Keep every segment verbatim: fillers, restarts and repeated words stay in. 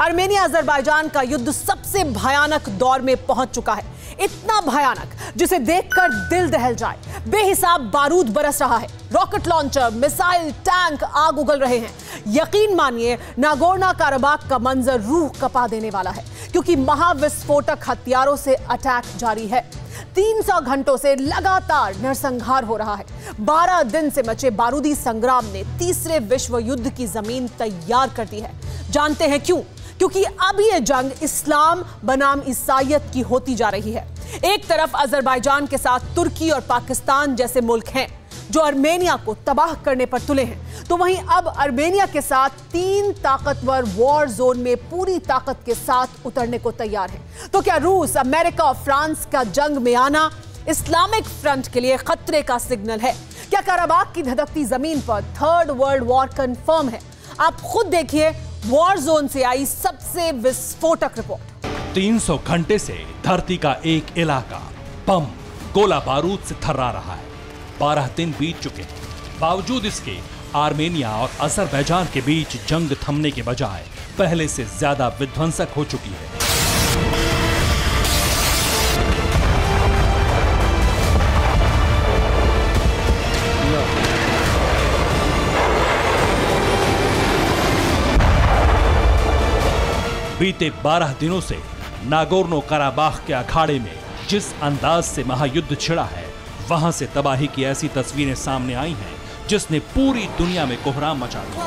Armenia Azerbaijan का युद्ध सबसे भयानक दौर में पहुंच चुका है। इतना भयानक जिसे देखकर दिल दहल जाए। बेहिसाब बारूद बरस रहा है, रॉकेट लॉन्चर, मिसाइल, टैंक आग उगल रहे हैं। यकीन मानिए, नागोर्नो-काराबाख का मंजर रूह कपा देने वाला है, क्योंकि महाविस्फोटक हथियारों से अटैक जारी है। तीन सौ घंटों से लगातार नरसंहार हो रहा है। बारह दिन से मचे बारूदी संग्राम ने तीसरे विश्व युद्ध की जमीन तैयार कर दी है। जानते हैं क्यों? क्योंकि अब ये जंग इस्लाम बनाम ईसाइयत की होती जा रही है। एक तरफ अजरबैजान के साथ तुर्की और पाकिस्तान जैसे मुल्क हैं जो आर्मेनिया को तबाह करने पर तुले हैं, तो वहीं अब आर्मेनिया के साथ तीन ताकतवर वॉर जोन में पूरी ताकत के साथ उतरने को तैयार है। तो क्या रूस, अमेरिका और फ्रांस का जंग में आना इस्लामिक फ्रंट के लिए खतरे का सिग्नल है? क्या काराबाख की धधकती जमीन पर थर्ड वर्ल्ड वॉर कंफर्म है? आप खुद देखिए वॉर जोन से आई सबसे विस्फोटक रिपोर्ट। तीन सौ घंटे से धरती का एक इलाका बम, गोला बारूद से थर्रा रहा है। बारह दिन बीत चुके हैं। बावजूद इसके आर्मेनिया और अजरबैजान के बीच जंग थमने के बजाय पहले से ज्यादा विध्वंसक हो चुकी है। बीते बारह दिनों से नागोर्नो-काराबाख के अखाड़े में जिस अंदाज से महायुद्ध छिड़ा है, वहां से तबाही की ऐसी तस्वीरें सामने आई हैं जिसने पूरी दुनिया में कोहराम मचा दिया।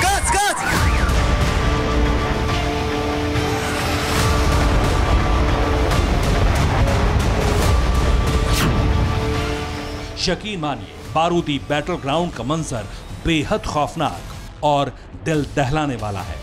गस, गस। यकीन मानिए, बारूदी बैटल ग्राउंड का मंजर बेहद खौफनाक और दिल दहलाने वाला है।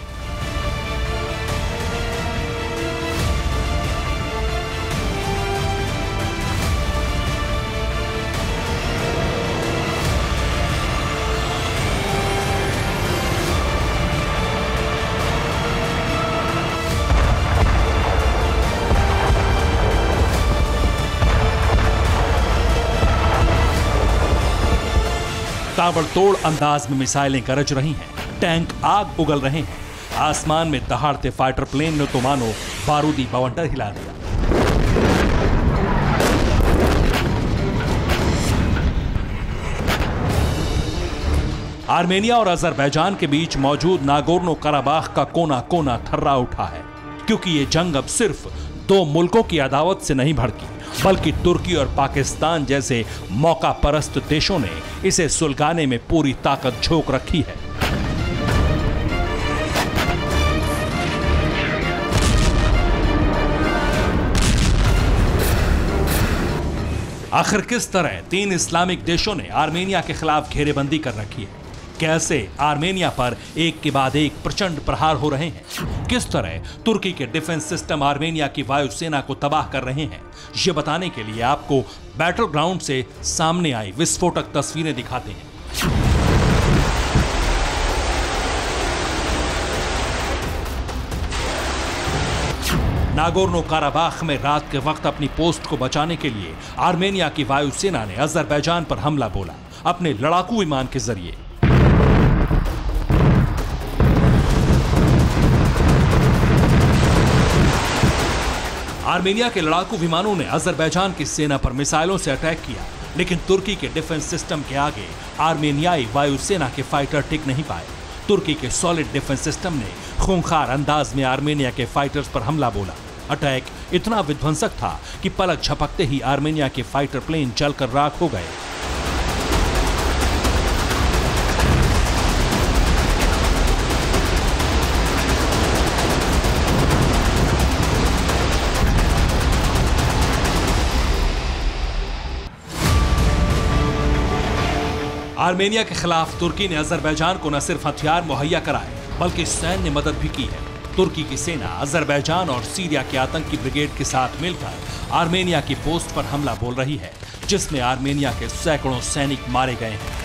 ताबड़तोड़ अंदाज में मिसाइलें गरज रही हैं, टैंक आग उगल रहे हैं। आसमान में दहाड़ते फाइटर प्लेन ने तो मानो बारूदी बवंडर हिला दिया। आर्मेनिया और अजरबैजान के बीच मौजूद नागोर्नो-काराबाख का कोना कोना थर्रा उठा है, क्योंकि ये जंग अब सिर्फ दो मुल्कों की अदावत से नहीं भड़की, बल्कि तुर्की और पाकिस्तान जैसे मौका परस्त देशों ने इसे सुलगाने में पूरी ताकत झोंक रखी है। आखिर किस तरह तीन इस्लामिक देशों ने आर्मेनिया के खिलाफ घेरेबंदी कर रखी है? कैसे आर्मेनिया पर एक के बाद एक प्रचंड प्रहार हो रहे हैं? किस तरह तुर्की के डिफेंस सिस्टम आर्मेनिया की वायुसेना को तबाह कर रहे हैं? ये बताने के लिए आपको बैटल ग्राउंड से सामने आई विस्फोटक तस्वीरें दिखाते हैं। नागोर्नो-काराबाख में रात के वक्त अपनी पोस्ट को बचाने के लिए आर्मेनिया की वायुसेना ने अजरबैजान पर हमला बोला अपने लड़ाकू विमान के जरिए। आर्मेनिया के लड़ाकू विमानों ने अजरबैजान की सेना पर मिसाइलों से अटैक किया, लेकिन तुर्की के डिफेंस सिस्टम के आगे आर्मेनियाई वायुसेना के फाइटर टिक नहीं पाए। तुर्की के सॉलिड डिफेंस सिस्टम ने खूंखार अंदाज में आर्मेनिया के फाइटर्स पर हमला बोला। अटैक इतना विध्वंसक था कि पलक झपकते ही आर्मेनिया के फाइटर प्लेन जलकर राख हो गए। आर्मेनिया के खिलाफ तुर्की ने अजरबैजान को न सिर्फ हथियार मुहैया कराए, बल्कि सैन्य मदद भी की है। तुर्की की सेना अजरबैजान और सीरिया के आतंकी ब्रिगेड के साथ मिलकर आर्मेनिया की पोस्ट पर हमला बोल रही है, जिसमें आर्मेनिया के सैकड़ों सैनिक मारे गए हैं।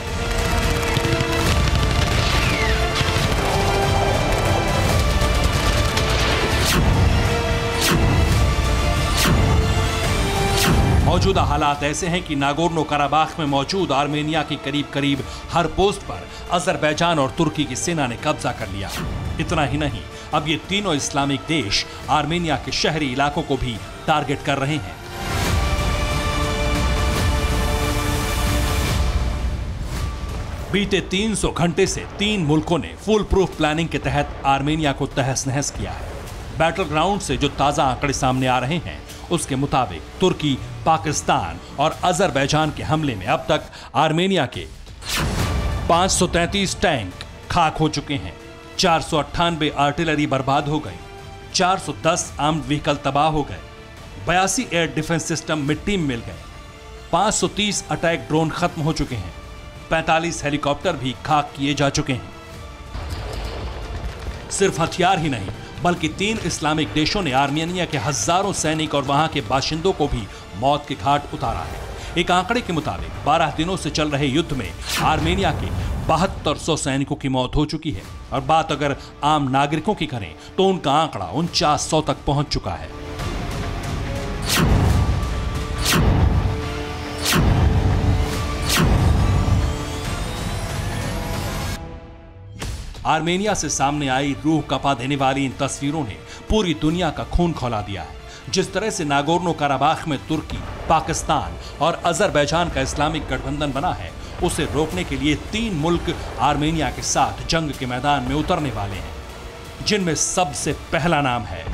मौजूदा हालात ऐसे हैं कि नागोर्नो-काराबाख में मौजूद आर्मेनिया की करीब करीब हर पोस्ट पर अजरबैजान और तुर्की की सेना ने कब्जा कर लिया। इतना ही नहीं, अब ये तीनों इस्लामिक देश आर्मेनिया के शहरी इलाकों को भी टारगेट कर रहे हैं। बीते तीन सौ घंटे से तीन मुल्कों ने फुल प्रूफ प्लानिंग के तहत आर्मेनिया को तहस नहस किया है। बैटल ग्राउंड से जो ताज़ा आंकड़े सामने आ रहे हैं उसके मुताबिक तुर्की, पाकिस्तान और अजरबैजान के हमले में अब तक आर्मेनिया के पाँच सौ तैंतीस टैंक खाक हो चुके हैं, चार सौ अट्ठानबे आर्टिलरी बर्बाद हो गई, चार सौ दस आर्म्ड व्हीकल तबाह हो गए, बयासी एयर डिफेंस सिस्टम मिट्टी में मिल गए, पाँच सौ तीस अटैक ड्रोन खत्म हो चुके हैं, पैंतालीस हेलीकॉप्टर भी खाक किए जा चुके हैं। सिर्फ हथियार ही नहीं बल्कि तीन इस्लामिक देशों ने आर्मेनिया के हजारों सैनिक और वहां के बाशिंदों को भी मौत के घाट उतारा है। एक आंकड़े के मुताबिक बारह दिनों से चल रहे युद्ध में आर्मेनिया के बहत्तर सौ सैनिकों की मौत हो चुकी है और बात अगर आम नागरिकों की करें तो उनका आंकड़ा उनचास सौ तक पहुंच चुका है। आर्मेनिया से सामने आई रूह कपा देने वाली इन तस्वीरों ने पूरी दुनिया का खून खौला दिया है। जिस तरह से नागोर्नो-काराबाख में तुर्की, पाकिस्तान और अजरबैजान का इस्लामिक गठबंधन बना है, उसे रोकने के लिए तीन मुल्क आर्मेनिया के साथ जंग के मैदान में उतरने वाले हैं, जिनमें सबसे पहला नाम है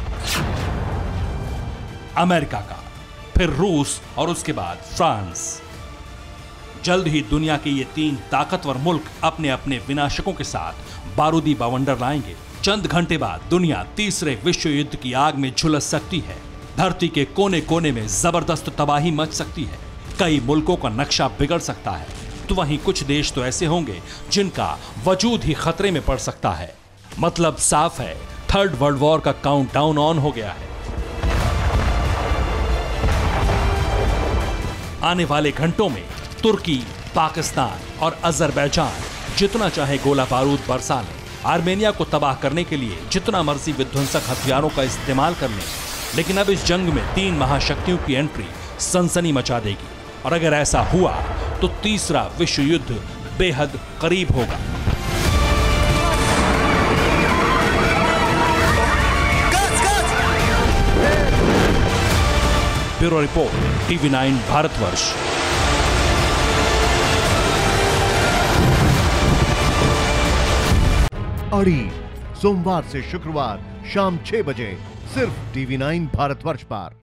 अमेरिका का, फिर रूस और उसके बाद फ्रांस। जल्द ही दुनिया के ये तीन ताकतवर मुल्क अपने अपने विनाशकों के साथ बारूदी बवंडर लाएंगे। चंद घंटे बाद दुनिया तीसरे विश्व युद्ध की आग में झुलस सकती है। धरती के कोने कोने में जबरदस्त तबाही मच सकती है, कई मुल्कों का नक्शा बिगड़ सकता है, तो वहीं कुछ देश तो ऐसे होंगे जिनका वजूद ही खतरे में पड़ सकता है। मतलब साफ है, थर्ड वर्ल्ड वॉर का काउंटडाउन ऑन हो गया है। आने वाले घंटों में तुर्की, पाकिस्तान और अजरबैजान जितना चाहे गोला बारूद बरसा लें, आर्मेनिया को तबाह करने के लिए जितना मर्जी विध्वंसक हथियारों का इस्तेमाल कर लें, लेकिन अब इस जंग में तीन महाशक्तियों की एंट्री सनसनी मचा देगी और अगर ऐसा हुआ तो तीसरा विश्व युद्ध बेहद करीब होगा। Bureau report, TV nine Bharatvarsh. अड़ी सोमवार से शुक्रवार शाम छह बजे सिर्फ टीवी नाइन भारतवर्ष पर।